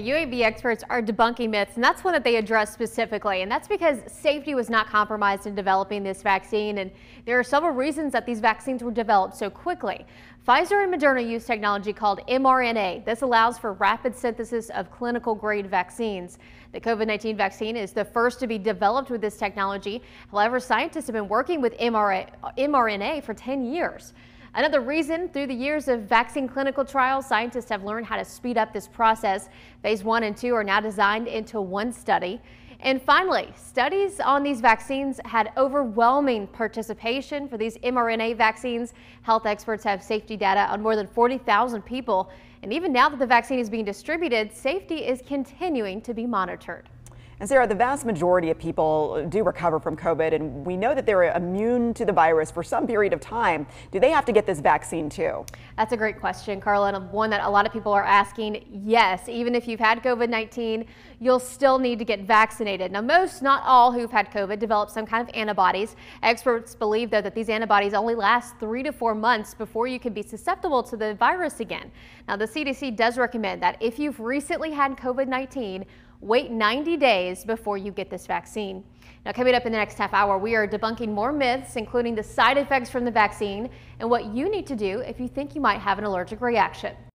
UAB experts are debunking myths, and that's one that they address specifically, and that's because safety was not compromised in developing this vaccine, and there are several reasons that these vaccines were developed so quickly. Pfizer and Moderna use technology called mRNA. This allows for rapid synthesis of clinical-grade vaccines. The COVID-19 vaccine is the first to be developed with this technology. However, scientists have been working with mRNA for 10 years. Another reason, through the years of vaccine clinical trials, scientists have learned how to speed up this process. Phase 1 and 2 are now designed into one study. And finally, studies on these vaccines had overwhelming participation for these mRNA vaccines. Health experts have safety data on more than 40,000 people. And even now that the vaccine is being distributed, safety is continuing to be monitored. And Sarah, the vast majority of people do recover from COVID, and we know that they're immune to the virus for some period of time. Do they have to get this vaccine too? That's a great question, Carla, and one that a lot of people are asking. Yes, even if you've had COVID-19, you'll still need to get vaccinated. Now, most, not all, who've had COVID develop some kind of antibodies. Experts believe, though, that these antibodies only last 3 to 4 months before you can be susceptible to the virus again. Now, the CDC does recommend that if you've recently had COVID-19, wait 90 days before you get this vaccine. Now, coming up in the next half hour, we are debunking more myths, including the side effects from the vaccine and what you need to do if you think you might have an allergic reaction.